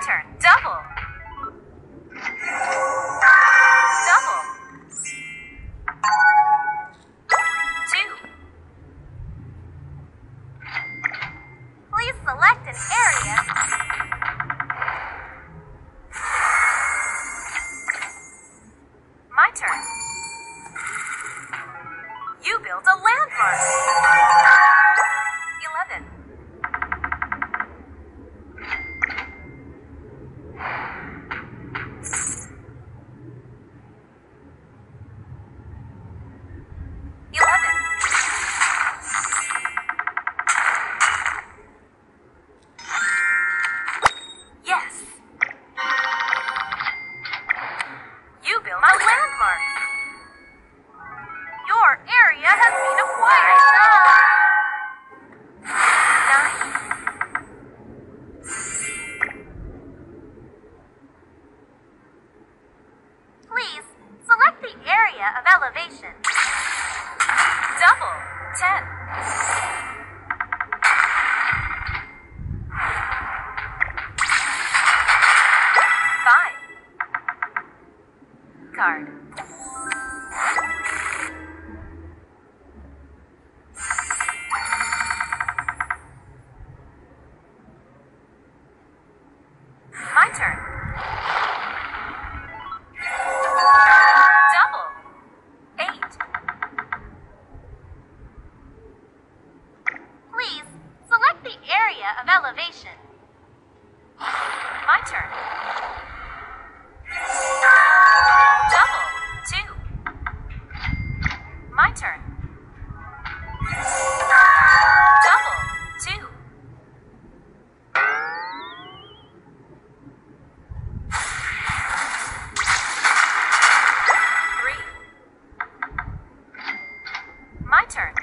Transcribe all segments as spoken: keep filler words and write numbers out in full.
turn. Double. Double. Two. Please select an area. My turn. You build a landmark. Of elevation. Double. Ten. Five. Card. My turn. Of elevation. My turn. Double. Two. My turn. Double. Two. Three. My turn.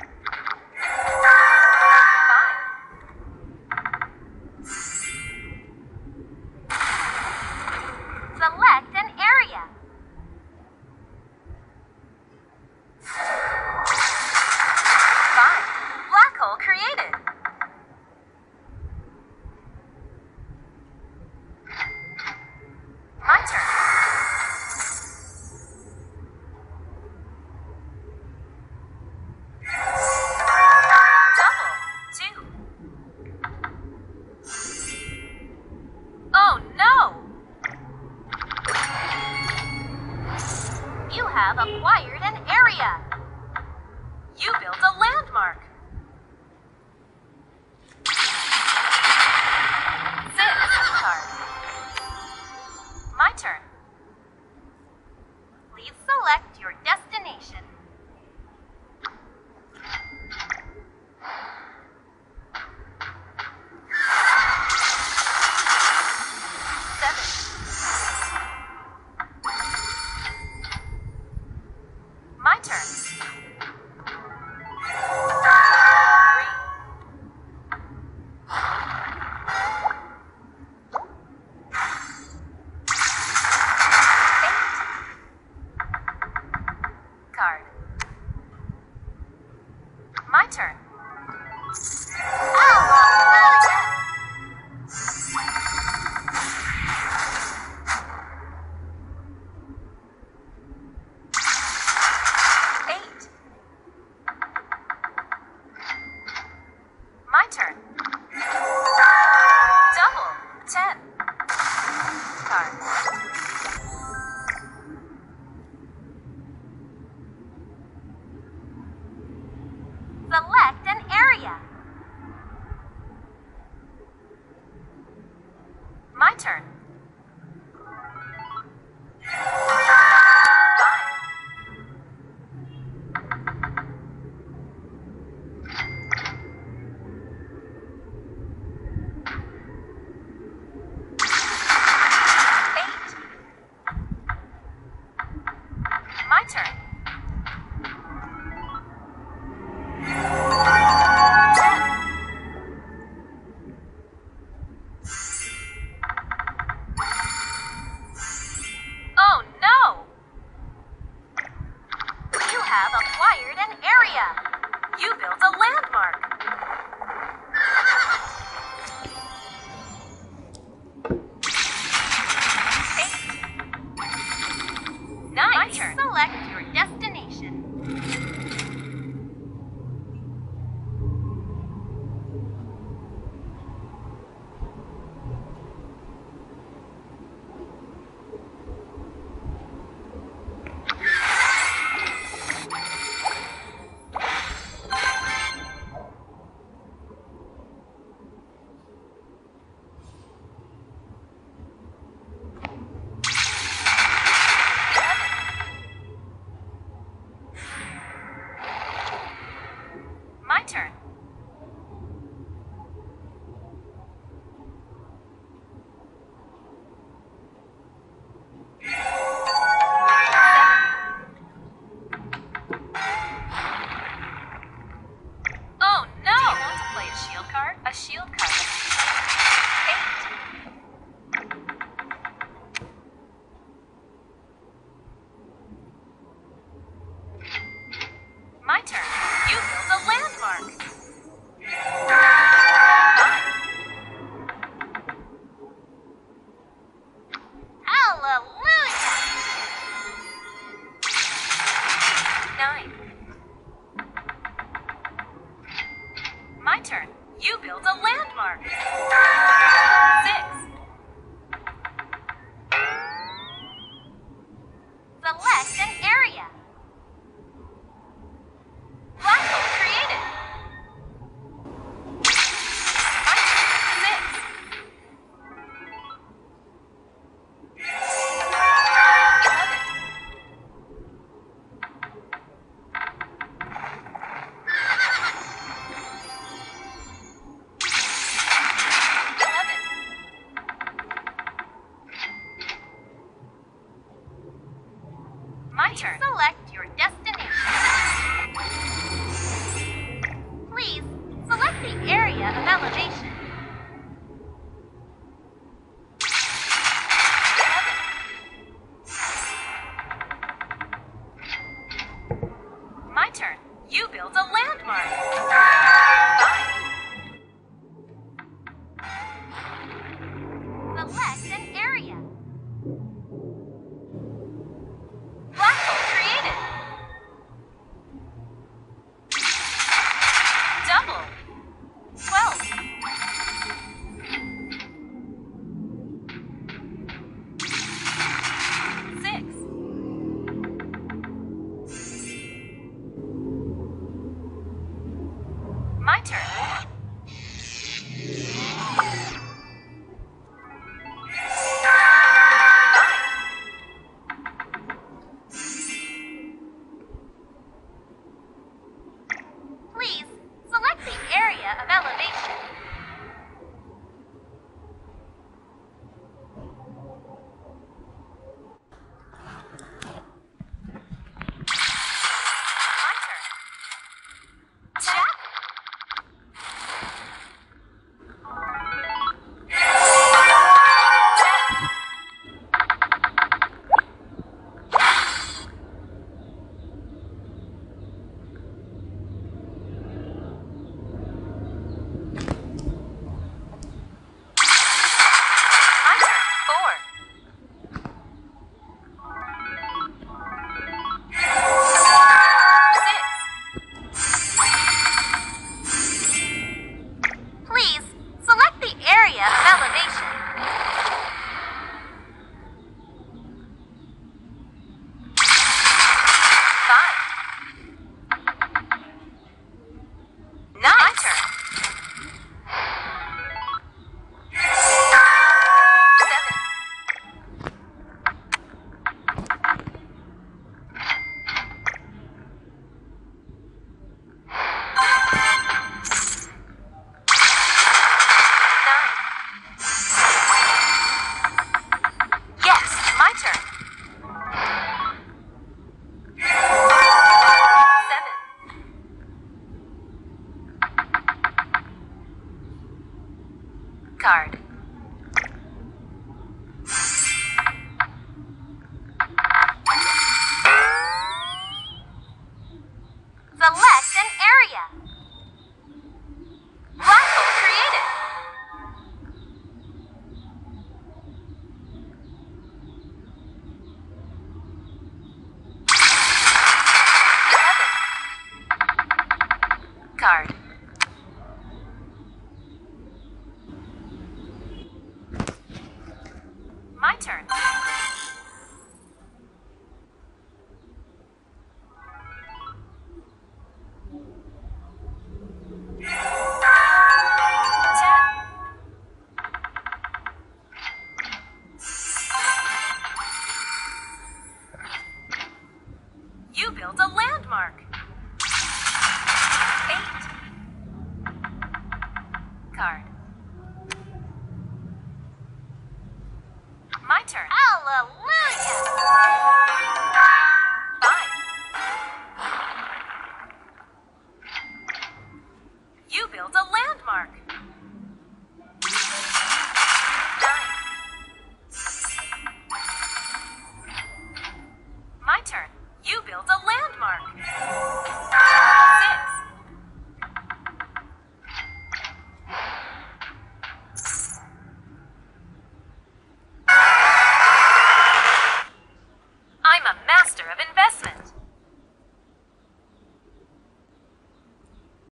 Have acquired an area. You built a landmark. Six card. My turn. Please select your destination. Select an area. My turn. Eight. My turn. below. Nine. My turn. You build a landmark. Six. Select an area. Black hole created. My turn. Six. Eleven. Eleven. My turn. Select your destination. Please select the area of elevation. My turn. You build a landmark. Five. Select an area. Black hole created. Double. Twelve. Six. My turn. Please select the area of elevation. My turn. Jack. My turn. Four. Six. Please select the area of elevation. Five. Nine. My turn. Seven. Yes, my turn. Seven. Card. Select an area. Black hole created. Eleven. Card. My turn. Ten. You build a landmark. Eight. Card. My turn. Hallelujah. Five. You build a landmark. Nine. My turn. You build a landmark.